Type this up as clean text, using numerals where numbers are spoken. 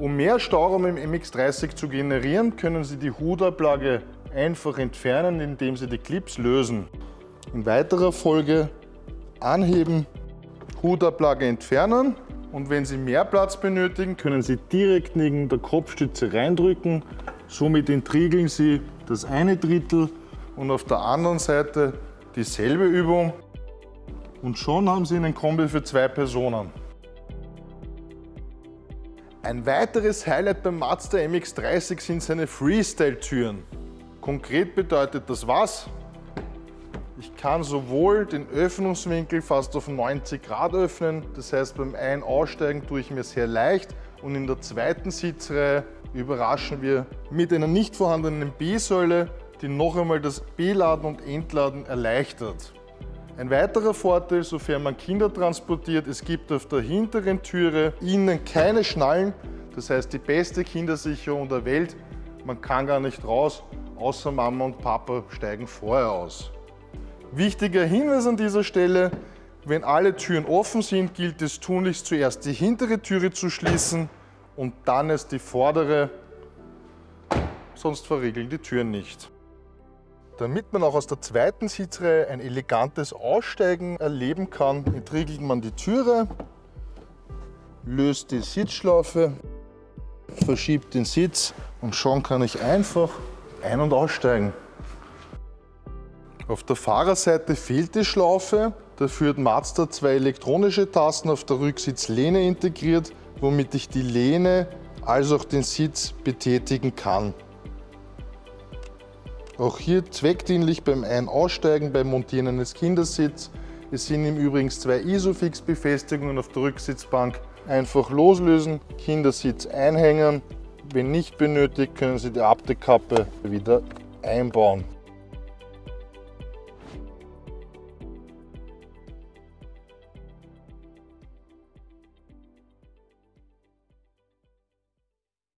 Um mehr Stauraum im MX-30 zu generieren, können Sie die Hudablage einfach entfernen, indem Sie die Clips lösen. In weiterer Folge anheben, Hudablage entfernen und wenn Sie mehr Platz benötigen, können Sie direkt neben der Kopfstütze reindrücken. Somit entriegeln Sie das eine Drittel und auf der anderen Seite dieselbe Übung. Und schon haben Sie einen Kombi für zwei Personen. Ein weiteres Highlight beim Mazda MX-30 sind seine Freestyle-Türen. Konkret bedeutet das was? Ich kann sowohl den Öffnungswinkel fast auf 90 Grad öffnen, das heißt beim Ein-Aussteigen tue ich mir sehr leicht und in der zweiten Sitzreihe überraschen wir mit einer nicht vorhandenen B-Säule, die noch einmal das Beladen und Entladen erleichtert. Ein weiterer Vorteil, sofern man Kinder transportiert, es gibt auf der hinteren Türe innen keine Schnallen, das heißt die beste Kindersicherung der Welt, man kann gar nicht raus, außer Mama und Papa steigen vorher aus. Wichtiger Hinweis an dieser Stelle, wenn alle Türen offen sind, gilt es tunlichst zuerst die hintere Türe zu schließen und dann erst die vordere, sonst verriegeln die Türen nicht. Damit man auch aus der zweiten Sitzreihe ein elegantes Aussteigen erleben kann, entriegelt man die Türe, löst die Sitzschlaufe, verschiebt den Sitz und schon kann ich einfach ein- und aussteigen. Auf der Fahrerseite fehlt die Schlaufe, dafür hat Mazda zwei elektronische Tasten auf der Rücksitzlehne integriert, womit ich die Lehne als auch den Sitz betätigen kann. Auch hier zweckdienlich beim Ein-Aussteigen, beim Montieren eines Kindersitzes. Es sind im Übrigen zwei ISOFIX-Befestigungen auf der Rücksitzbank. Einfach loslösen, Kindersitz einhängen. Wenn nicht benötigt, können Sie die Abdeckkappe wieder einbauen.